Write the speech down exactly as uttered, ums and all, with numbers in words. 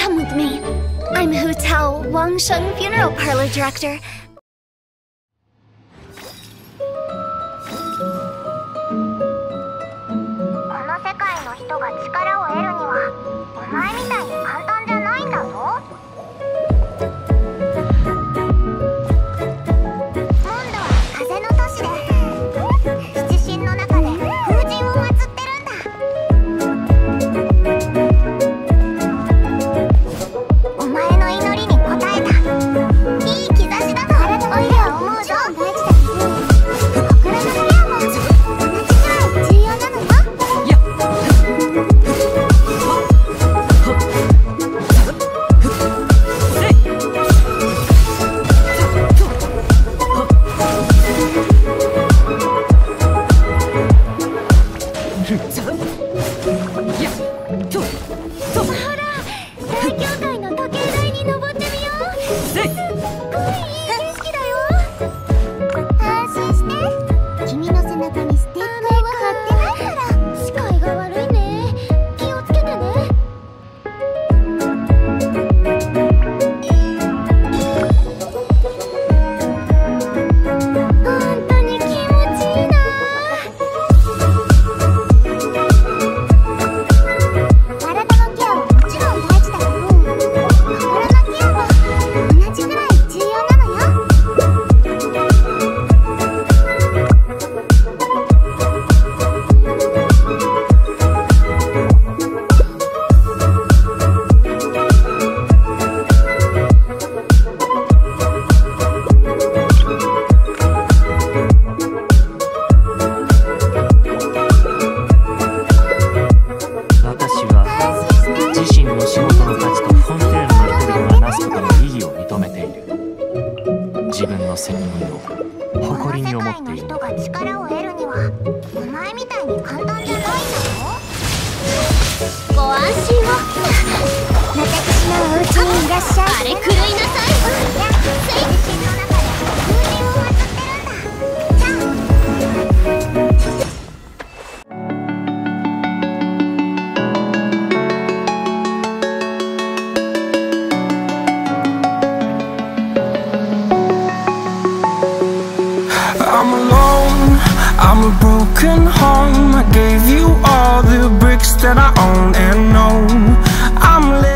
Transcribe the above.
Come with me. I'm Hu Tao, Wangsheng Funeral Parlor Director. I'm a broken home. I gave you all the bricks that I own and know. I'm.